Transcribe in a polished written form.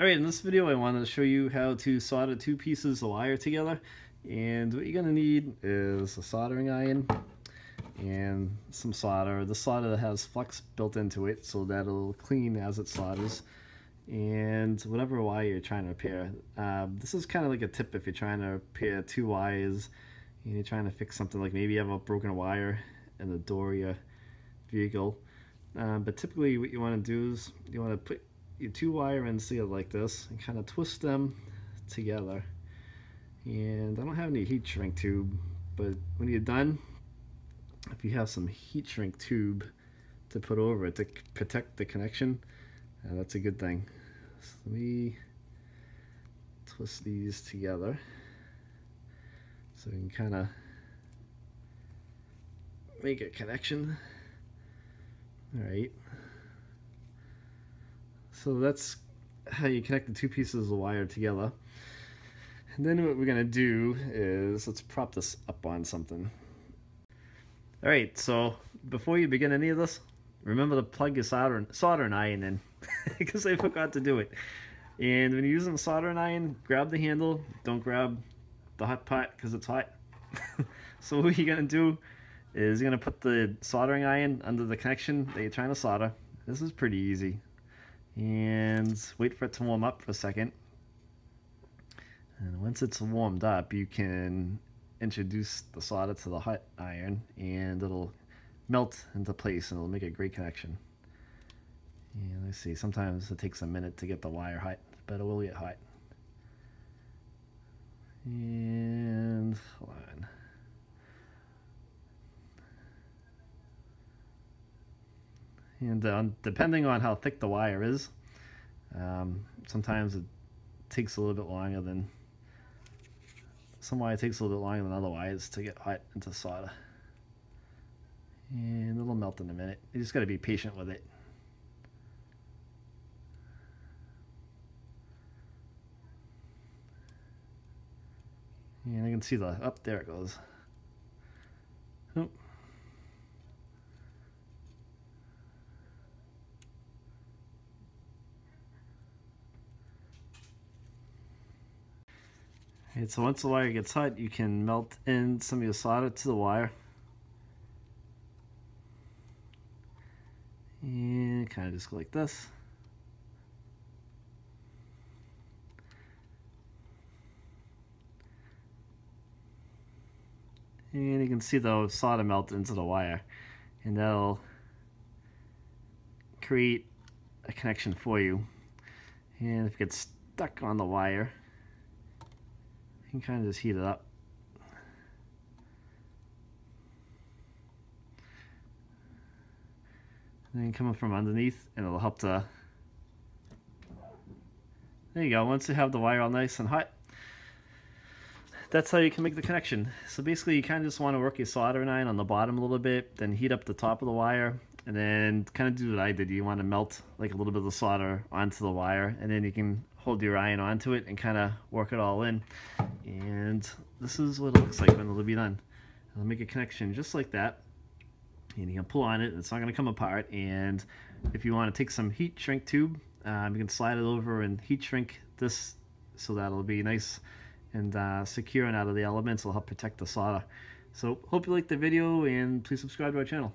Alright, in this video I want to show you how to solder two pieces of wire together, and what you're going to need is a soldering iron and some solder. The solder has flux built into it, so that'll clean as it solders, and whatever wire you're trying to pair. This is kind of like a tip if you're trying to pair two wires and you're trying to fix something, like maybe you have a broken wire in the door of your vehicle. But typically what you want to do is you want to put your two wire ends together like this and kind of twist them together. And I don't have any heat shrink tube, but when you're done, if you have some heat shrink tube to put over it to protect the connection, that's a good thing. So let me twist these together so we can kind of make a connection. Alright, so that's how you connect the two pieces of wire together. And then what we're going to do is, let's prop this up on something. Alright, so before you begin any of this, remember to plug your soldering iron in, because I forgot to do it. And when you're using the soldering iron, grab the handle, don't grab the hot pot because it's hot. So what you're going to do is you're going to put the soldering iron under the connection that you're trying to solder. This is pretty easy. And wait for it to warm up for a second. And once it's warmed up, you can introduce the solder to the hot iron and it'll melt into place and it'll make a great connection. And let's see, sometimes it takes a minute to get the wire hot, but it will get hot. And hold on. And depending on how thick the wire is, sometimes it takes a little bit longer than, some wire takes a little bit longer than other wires to get hot into solder. And it'll melt in a minute. You just gotta be patient with it. And I can see the, up there it goes. Oh. Alright, so once the wire gets hot, you can melt in some of your solder to the wire. And kind of just go like this. And you can see the solder melt into the wire. And that'll create a connection for you. And if it gets stuck on the wire, you can kind of just heat it up. And then come up from underneath and it'll help to, there you go, once you have the wire all nice and hot, that's how you can make the connection. So basically you kind of just want to work your soldering iron on the bottom a little bit, then heat up the top of the wire, and then kind of do what I did. You want to melt like a little bit of the solder onto the wire, and then you can hold your iron onto it and kind of work it all in. And this is what it looks like when it'll be done. It'll make a connection just like that, and you can pull on it. It's not going to come apart. And if you want to take some heat shrink tube, you can slide it over and heat shrink this, so that'll be nice and secure and out of the elements. It'll help protect the solder. So hope you liked the video, and please subscribe to our channel.